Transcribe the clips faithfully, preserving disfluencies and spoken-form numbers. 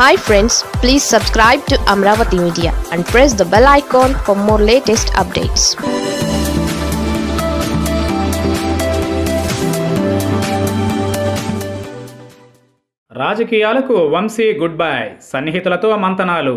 Hi friends, please subscribe to Amravati Media and press the bell icon for more latest updates. రాజకీయాలకు Vamsi good bye, సన్నిహితులతో మంతనాలు.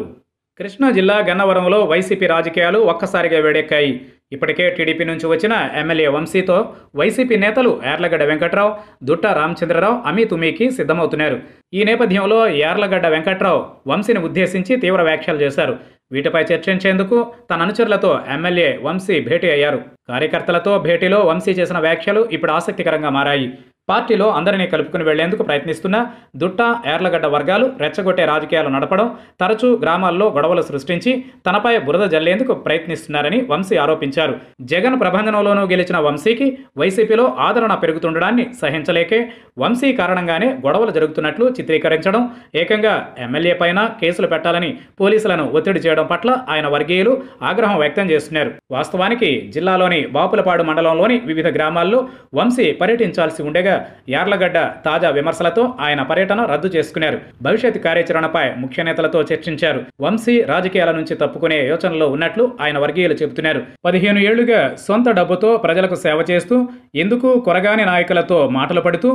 కృష్ణా జిల్లా గన్నవరంలో YCP రాజకీయాలు ఒక్కసారిగా వేడెక్కాయి. ఇప్పటికే టీడీపీ నుంచి వచ్చిన ఎమ్మెల్యే వంశీతో వైసీపీ నేతలు యార్లగడ్డ వెంకట్రావు, దుట్టా రామచంద్రరావు అమీతుమీకి సిద్ధమవుతున్నారు. ఈ నేపథ్యంలో యార్లగడ్డ వెంకట్రావు వంశీని ఉద్దేశించి తీవ్ర వ్యాఖ్యలు చేశారు. వీటిపై చర్చించేందుకు తన అనుచరులతో ఎమ్మెల్యే వంశీ భేటీ అయ్యారు. కార్యకర్తలతో భేటీలో వంశీ చేసిన వ్యాఖ్యలు ఇప్పుడు ఆసక్తికరంగా మారాయి. పార్టీలో అందరినీ కలుపుకుని వెళ్లేందుకు ప్రయత్నిస్తున్న దుట్ట యార్లగడ్డ వర్గాలు రెచ్చగొట్టే రాజకీయాలు నడపడం, తరచూ గ్రామాల్లో గొడవలు సృష్టించి తనపై బురద జల్లేందుకు ప్రయత్నిస్తున్నారని వంశీ ఆరోపించారు. జగన్ ప్రభంజనంలోనూ గెలిచిన వంశీకి వైసీపీలో ఆదరణ పెరుగుతుండడాన్ని సహించలేకే వంశీ కారణంగానే గొడవలు జరుగుతున్నట్లు చిత్రీకరించడం, ఏకంగా ఎమ్మెల్యే పైన కేసులు పెట్టాలని పోలీసులను ఒత్తిడి చేయడం పట్ల ఆయన వర్గీయులు ఆగ్రహం వ్యక్తం చేస్తున్నారు. వాస్తవానికి జిల్లాలోని బాపులపాడు మండలంలోని వివిధ గ్రామాల్లో వంశీ పర్యటించాల్సి ఉండగా యార్లగడ్డ తాజా విమర్శలతో ఆయన పర్యటన రద్దు చేసుకున్నారు. భవిష్యత్ కార్యాచరణపై ముఖ్య నేతలతో చర్చించారు. వంశీ రాజకీయాల నుంచి తప్పుకునే యోచనలో ఉన్నట్లు ఆయన వర్గీయులు చెబుతున్నారు. పదిహేను ఏళ్లుగా సొంత డబ్బుతో ప్రజలకు సేవ చేస్తూ, ఎందుకు కొరగాని నాయకులతో మాటలు పడుతూ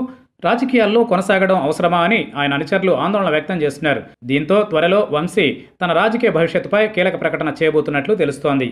రాజకీయాల్లో కొనసాగడం అవసరమా అని ఆయన అనుచరులు ఆందోళన వ్యక్తం చేస్తున్నారు. దీంతో త్వరలో వంశీ తన రాజకీయ భవిష్యత్తుపై కీలక ప్రకటన చేయబోతున్నట్లు తెలుస్తోంది.